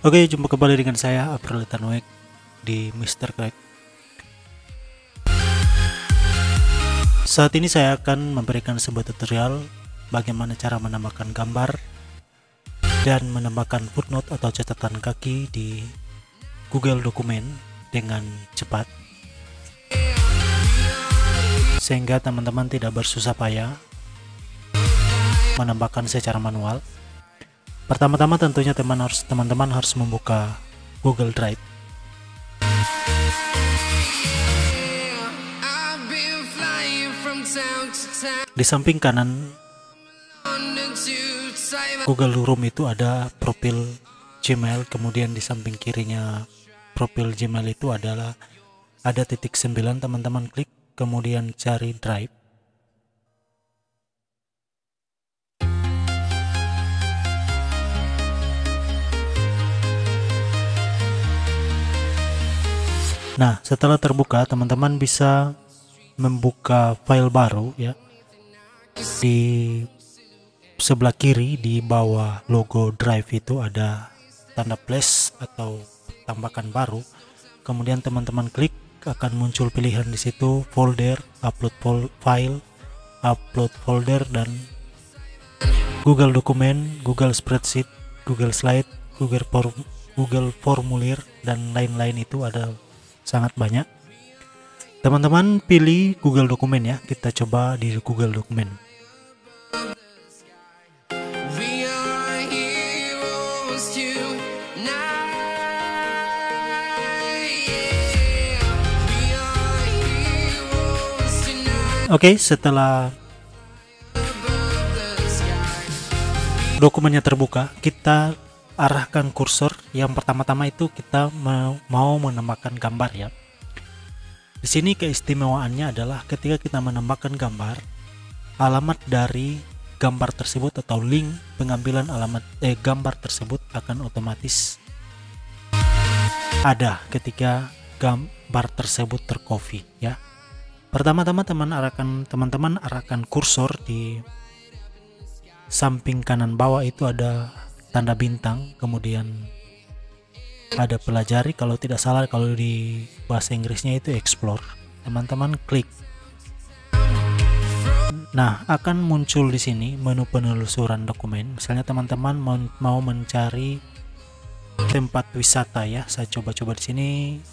Oke, jumpa kembali dengan saya April Tanoe di Mr. Crack. Saat ini saya akan memberikan sebuah tutorial bagaimana cara menambahkan gambar dan menambahkan footnote atau catatan kaki di Google Dokumen dengan cepat, sehingga teman-teman tidak bersusah payah menambahkan secara manual. Pertama-tama tentunya teman-teman harus membuka Google Drive. Di samping kanan Google Chrome itu ada profil Gmail, kemudian di samping kirinya profil Gmail itu ada titik 9, teman-teman klik, kemudian cari Drive. Nah, setelah terbuka, teman-teman bisa membuka file baru ya. Di sebelah kiri di bawah logo Drive itu ada tanda plus atau tambahkan baru. Kemudian teman-teman klik, akan muncul pilihan di situ folder, upload file, upload folder, dan Google Dokumen, Google Spreadsheet, Google Slide, Google Formulir, dan lain-lain. Itu ada sangat banyak. Teman-teman pilih Google Dokumen ya. Kita coba di Google Dokumen. Oke, setelah dokumennya terbuka, kita arahkan kursor. Yang pertama-tama itu kita mau menambahkan gambar ya. Di sini keistimewaannya adalah ketika kita menambahkan gambar, alamat dari gambar tersebut atau link pengambilan alamat gambar tersebut akan otomatis ada ketika gambar tersebut tercopy ya. Pertama-tama teman-teman arahkan kursor di samping kanan bawah itu ada tanda bintang, kemudian ada pelajari, kalau tidak salah, kalau di bahasa Inggrisnya itu explore. Teman-teman klik. Nah, akan muncul di sini menu penelusuran dokumen. Misalnya teman-teman mau mencari tempat wisata ya. Saya coba-coba di sini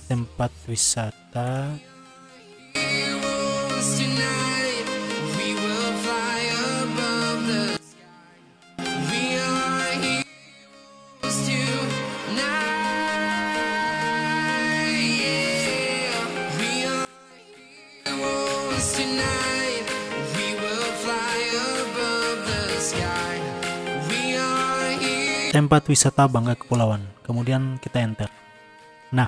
tempat wisata. Tempat wisata Bangka Kepulauan, kemudian kita enter. Nah,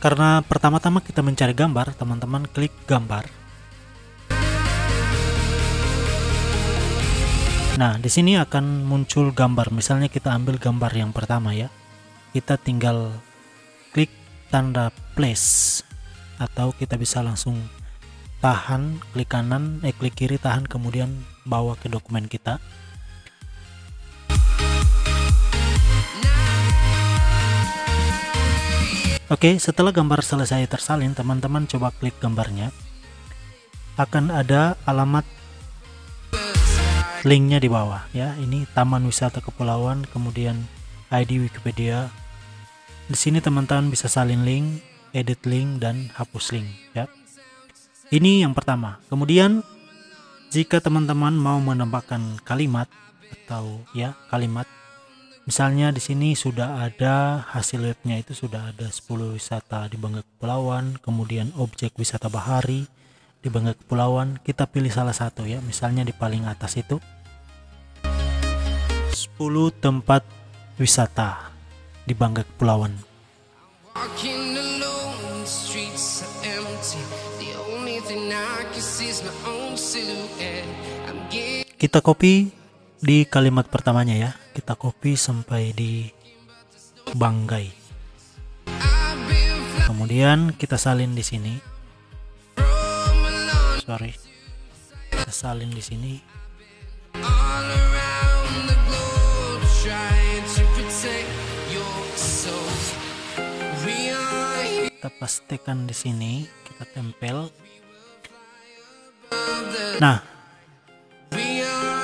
karena pertama-tama kita mencari gambar, teman-teman klik gambar. Nah, di sini akan muncul gambar. Misalnya kita ambil gambar yang pertama ya, kita tinggal klik tanda place, atau kita bisa langsung tahan klik kanan, klik kiri tahan, kemudian bawa ke dokumen kita. Oke, setelah gambar selesai tersalin, teman-teman coba klik gambarnya. Akan ada alamat linknya di bawah ya. Ini Taman Wisata Kepulauan, kemudian ID Wikipedia. Di sini teman-teman bisa salin link, edit link, dan hapus link ya. Ini yang pertama. Kemudian jika teman-teman mau menambahkan kalimat atau ya kalimat, misalnya di sini sudah ada hasil webnya, itu sudah ada 10 wisata di Bangka Kepulauan, kemudian objek wisata bahari di Bangka Kepulauan. Kita pilih salah satu ya, misalnya di paling atas itu 10 tempat wisata di Bangka Kepulauan. Kita copy di kalimat pertamanya ya, kita copy sampai di Banggai, kemudian kita salin di sini. Kita salin di sini. pastikan di sini kita tempel. Nah,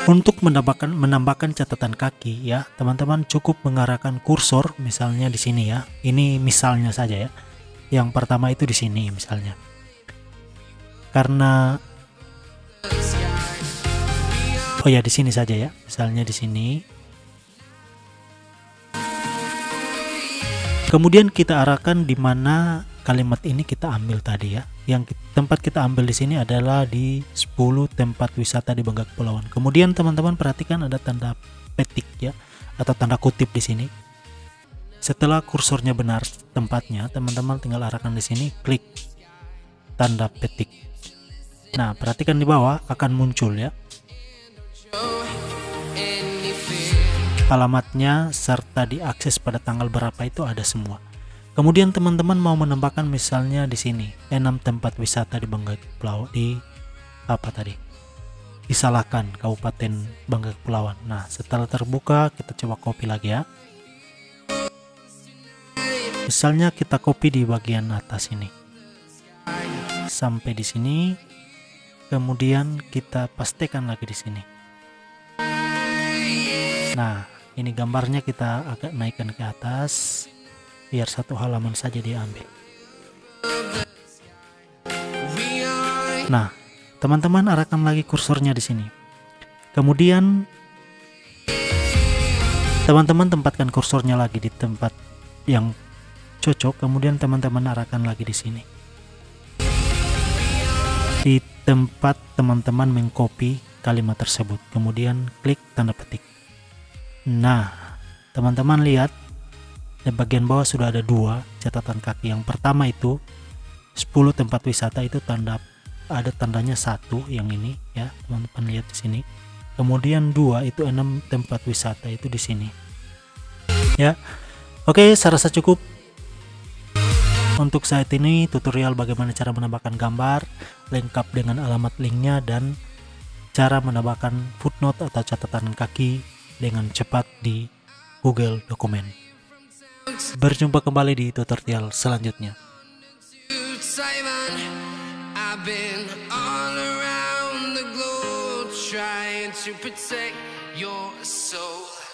untuk menambahkan catatan kaki ya, teman-teman cukup mengarahkan kursor misalnya di sini ya. Ini misalnya saja ya. Yang pertama itu di sini misalnya. Karena oh ya, di sini saja ya. Misalnya di sini. Kemudian kita arahkan di mana kalimat ini kita ambil tadi ya. Yang tempat kita ambil di sini adalah di 10 tempat wisata di Bangka Kepulauan. Kemudian teman-teman perhatikan ada tanda petik ya, atau tanda kutip di sini. Setelah kursornya benar tempatnya, teman-teman tinggal arahkan di sini, klik tanda petik. Nah, perhatikan di bawah akan muncul ya alamatnya serta diakses pada tanggal berapa, itu ada semua. Kemudian teman-teman mau menambahkan misalnya di sini 6 tempat wisata di Bangka Kepulauan di apa tadi? Disalahkan Kabupaten Bangka Kepulauan. Nah, setelah terbuka kita coba copy lagi ya. Misalnya kita copy di bagian atas ini. Sampai di sini. Kemudian kita pastikan lagi di sini. Nah, ini gambarnya kita agak naikkan ke atas. Biar satu halaman saja diambil. Nah, teman-teman arahkan lagi kursornya di sini. Kemudian teman-teman tempatkan kursornya lagi di tempat yang cocok. Kemudian teman-teman arahkan lagi di sini. Di tempat teman-teman mengcopy kalimat tersebut. Kemudian klik tanda petik. Nah, teman-teman lihat. Di bagian bawah sudah ada 2 catatan kaki. Yang pertama itu 10 tempat wisata, itu tanda ada tandanya 1 yang ini ya, teman-teman lihat di sini. Kemudian 2 itu 6 tempat wisata, itu di sini. Ya. Oke, saya rasa cukup untuk saat ini tutorial bagaimana cara menambahkan gambar lengkap dengan alamat linknya dan cara menambahkan footnote atau catatan kaki dengan cepat di Google Dokumen. Berjumpa kembali di tutorial selanjutnya. I've been all around the globe trying to protect your soul.